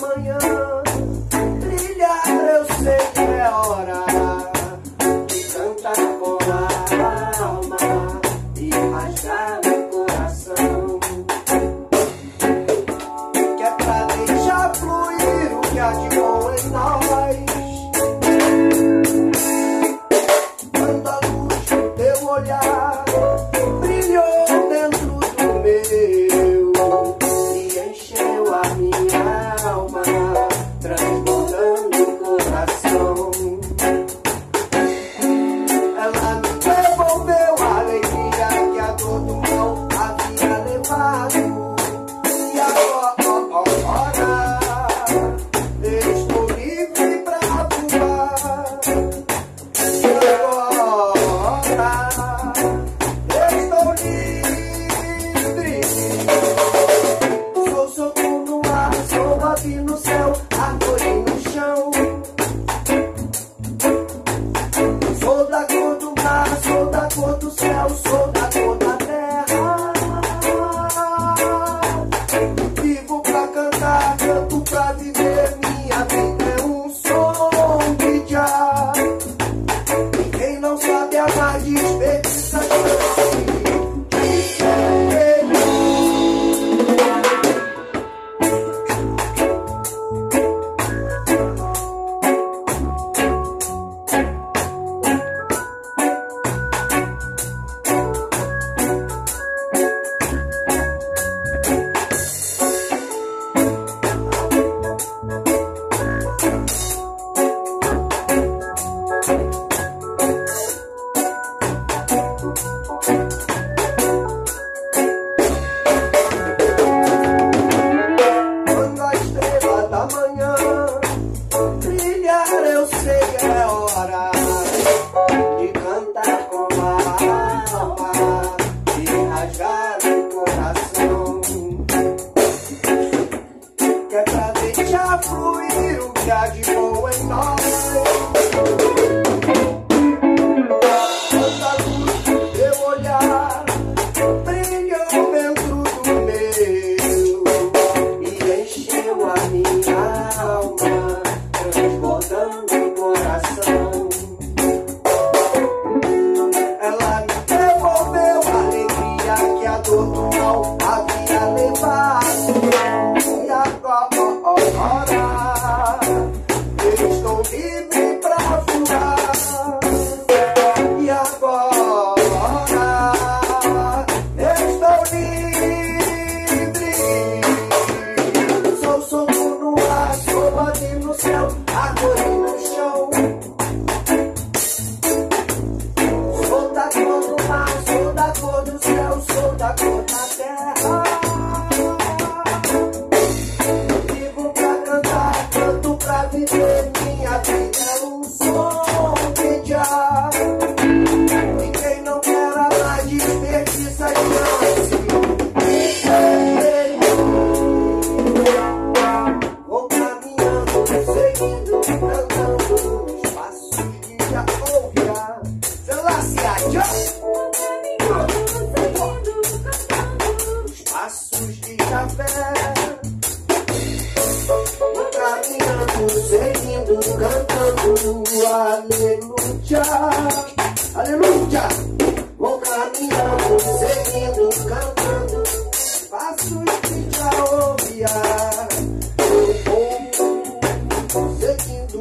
manhã brilhar, eu sei que é hora de cantar com a alma e rasgar o coração, que é pra deixar fluir o que há de bom em nós. Quando a luz do teu olhar brilhou dentro do meu, se encheu a minha alma, transbordando o coração. Ela me devolveu a alegria que a dor do mal havia levado. E agora estou livre pra voar. E agora sou solto no ar, sou ave no céu, árvore no chão. Sou da cor do mar, sou da cor do céu, sou da cor da terra. Vivo pra cantar, canto pra viver, minha vida é um som de já. E quem não sabe amar desperdiça chance. É pra deixar fluir o que há de bom em nós. Quando a luz do teu olhar brilhou dentro do meu e encheu a minha alma, transbordando o coração. Ela me devolveu a alegria que a dor do mal havia levado. Agora eu estou livre pra voar. E agora eu estou livre. Sou solto no ar, sou ave no céu, árvore no chão. Sou da cor do mar, sou da cor do céu, sou da cor da terra. Minha vida é um som de já. E quem não quer amar desperdiça a chance. Vou caminhando, seguindo, cantando os passos que já ouvirá. Selassie, vou caminhando, seguindo, cantando os passos de Javé. Seguindo, cantando, aleluia, aleluia. Vou caminhando, seguindo, cantando, passos que já ouvia. Seguindo,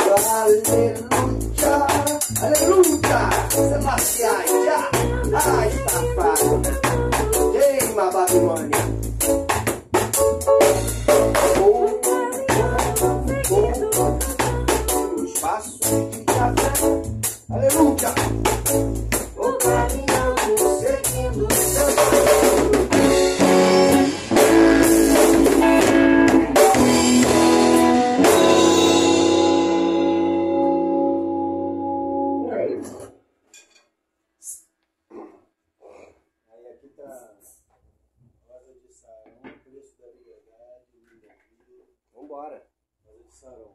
aleluia, aleluia. Selassie, ai, safado, queima a Babilônia. Aleluia! Vou caminhando, seguindo, cantando. Aí aqui tá rosa de sarão, preço da liberdade. Vambora! Rosa de sarão.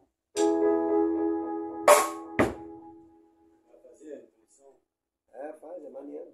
É, faz, é maneiro.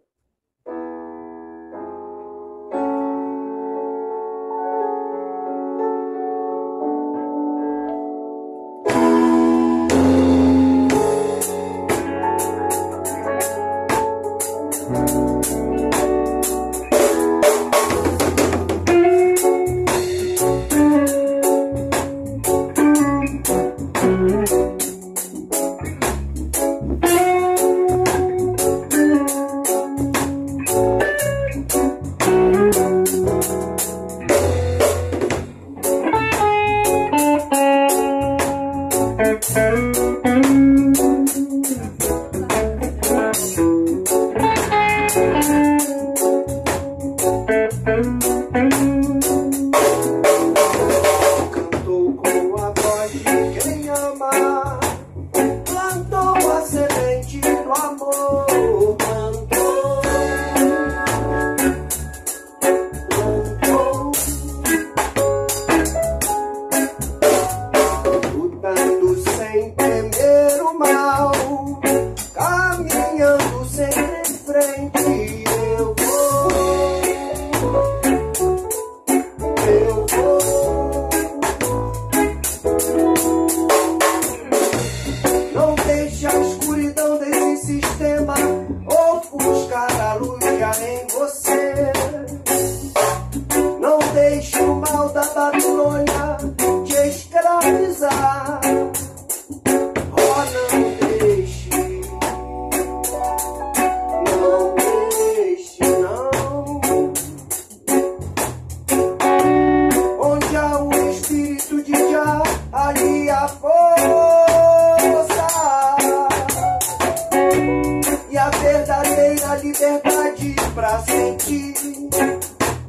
Liberdade pra sentir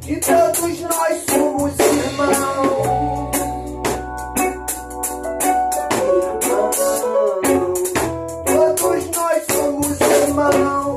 que todos nós somos irmãos. Irmãos, todos nós somos irmãos.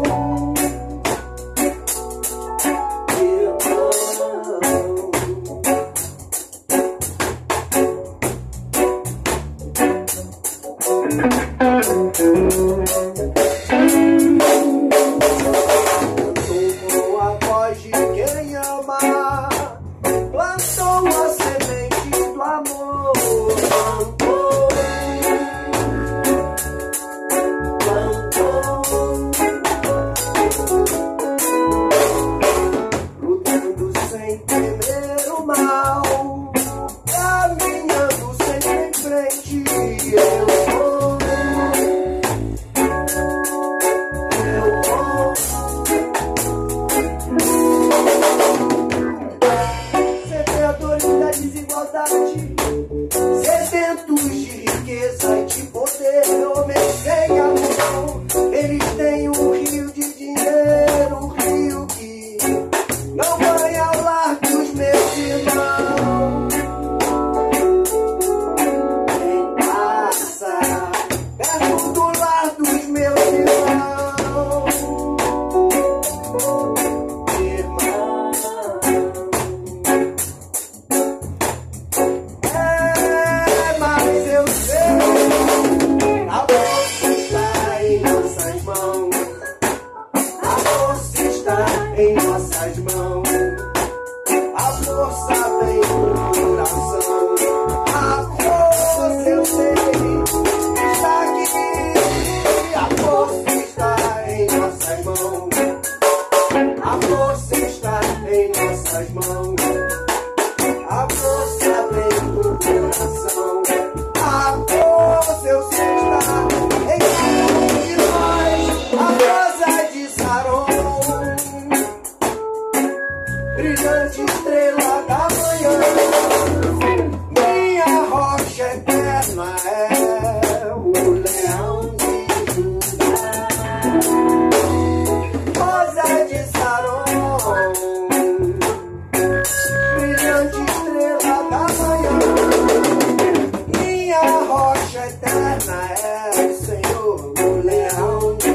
Sedentos de riqueza e de poder, homens sem amor. Eles têm rio de dinheiro, rio que não vai ao lar dos meus irmãos. Quem passa perto do lar dos meus irmãos. Brilhante estrela da manhã, minha rocha eterna é o leão de Judá. Rosa de Saron, brilhante estrela da manhã, minha rocha eterna é o Senhor, o leão de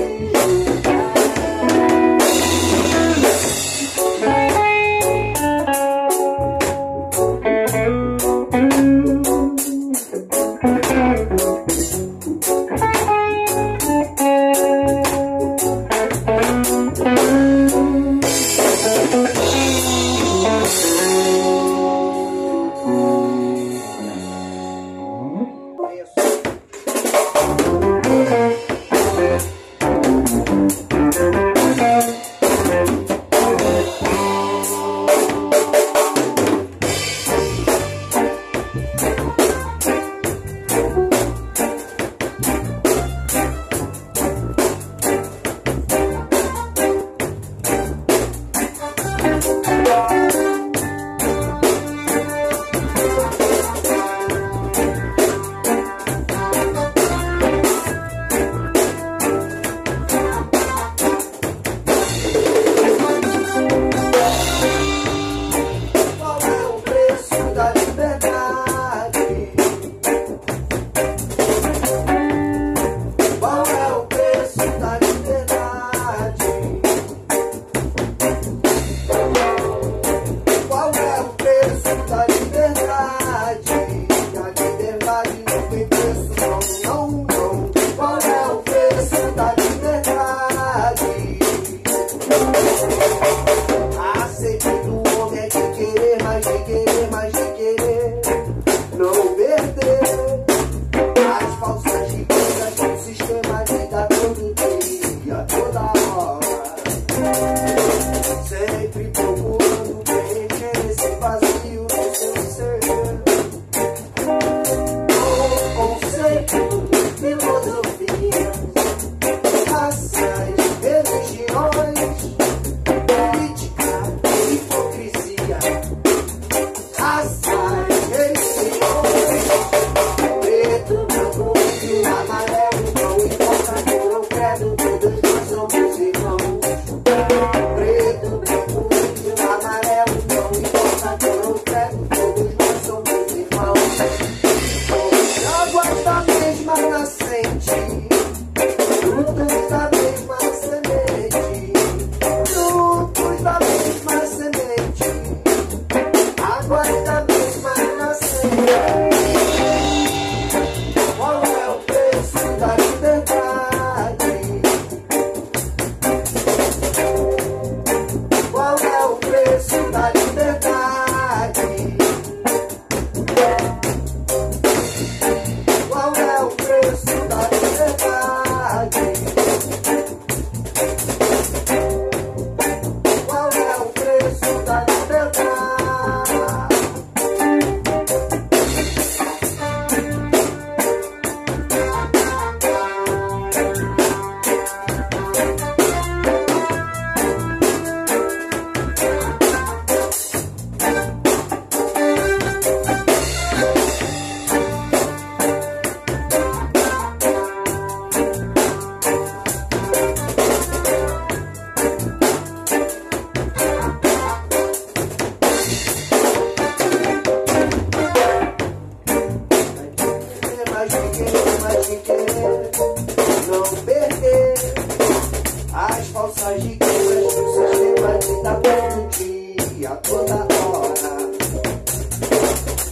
Sempre procurando preencher esse vazio no seu ser.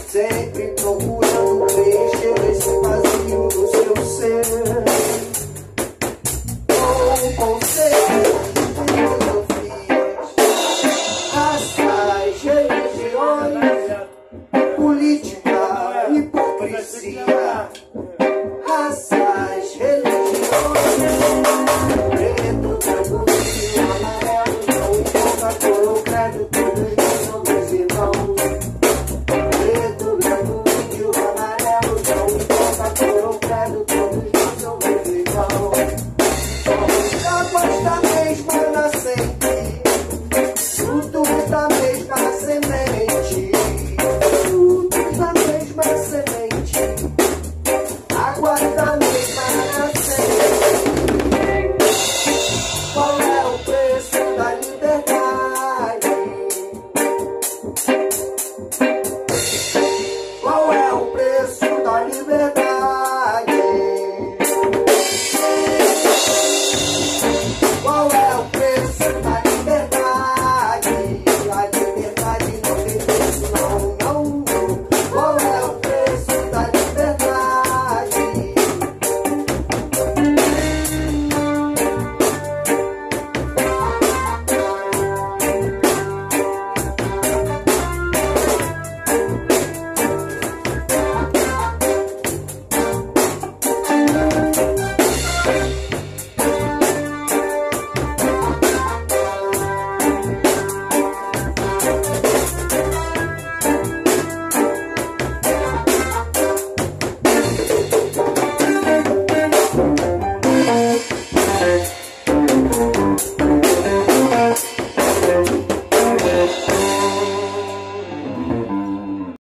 Sempre